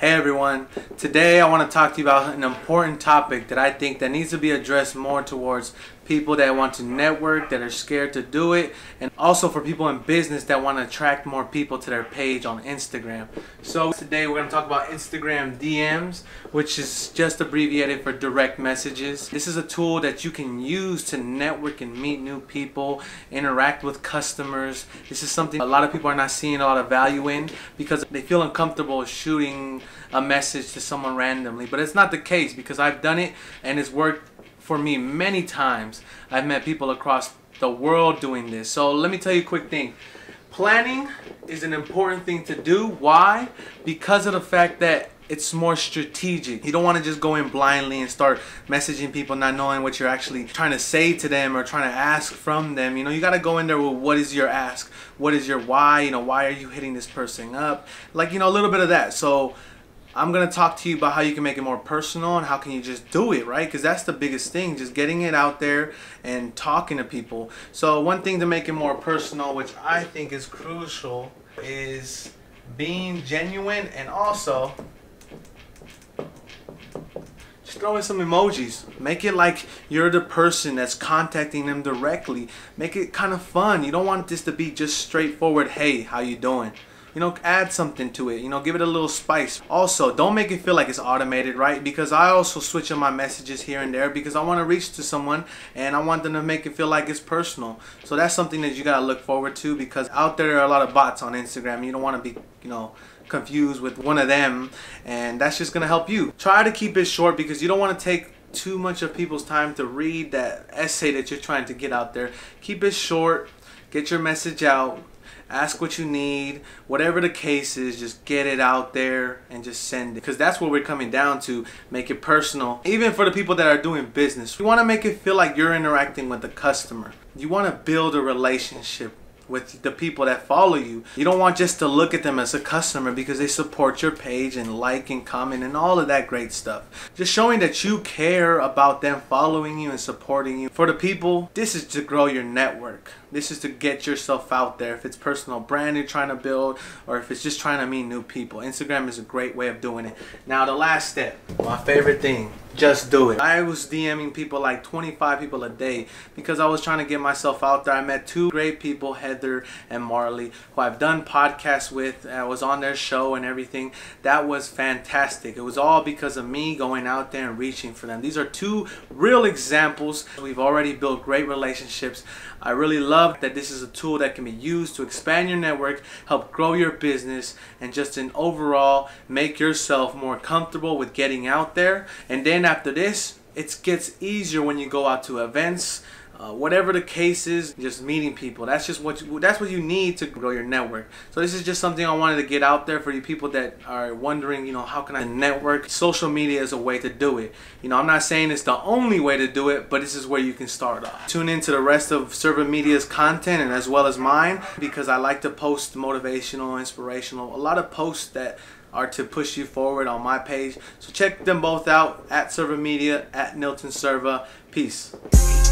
Hey everyone, today I want to talk to you about an important topic that I think that needs to be addressed more towards people that want to network, that are scared to do it, and also for people in business that want to attract more people to their page on Instagram. So today we're going to talk about Instagram DMs, which is just abbreviated for direct messages. This is a tool that you can use to network and meet new people, interact with customers. This is something a lot of people are not seeing a lot of value in because they feel uncomfortable shooting a message to someone randomly, but it's not the case because I've done it and it's worked for me many times. I've met people across the world doing this. So let me tell you a quick thing. Planning is an important thing to do. Why? Because of the fact that it's more strategic. You don't want to just go in blindly and start messaging people not knowing what you're actually trying to say to them or trying to ask from them. You know, you got to go in there with what is your ask? What is your why? You know, why are you hitting this person up? Like, you know, a little bit of that. So I'm going to talk to you about how you can make it more personal and how can you just do it, right? Because that's the biggest thing, just getting it out there and talking to people. So one thing to make it more personal, which I think is crucial, is being genuine and also just throw in some emojis. Make it like you're the person that's contacting them directly. Make it kind of fun. You don't want this to be just straightforward, hey, how you doing? You know, add something to it, you know, give it a little spice. Also, don't make it feel like it's automated, right? Because I also switch on my messages here and there because I want to reach to someone and I want them to make it feel like it's personal. So that's something that you got to look forward to because out there are a lot of bots on Instagram. You don't want to be, you know, confused with one of them, and that's just going to help you. Try to keep it short because you don't want to take too much of people's time to read that essay that you're trying to get out there. Keep it short, get your message out. Ask what you need, whatever the case is, just get it out there and just send it. Because that's what we're coming down to, make it personal. Even for the people that are doing business, you want to make it feel like you're interacting with the customer. You want to build a relationship with the people that follow you. You don't want just to look at them as a customer because they support your page and like and comment and all of that great stuff. Just showing that you care about them following you and supporting you. For the people, this is to grow your network. This is to get yourself out there. If it's personal brand you're trying to build or if it's just trying to meet new people, Instagram is a great way of doing it. Now the last step, my favorite thing, just do it. I was DMing people like 25 people a day because I was trying to get myself out there. I met two great people, Heather and Marley, who I've done podcasts with. I was on their show and everything. That was fantastic. It was all because of me going out there and reaching for them. These are two real examples. We've already built great relationships. I really love that this is a tool that can be used to expand your network, help grow your business, and just in overall make yourself more comfortable with getting out there. And then after this, it gets easier when you go out to events, whatever the case is, just meeting people. That's just that's what you need to grow your network. So this is just something I wanted to get out there for you people that are wondering, you know, how can I network? Social media is a way to do it. You know, I'm not saying it's the only way to do it, but this is where you can start off. Tune into the rest of Serva Media's content and as well as mine because I like to post motivational, inspirational, a lot of posts that are to push you forward on my page. So check them both out, at Serva Media, at Nilton Serva. Peace.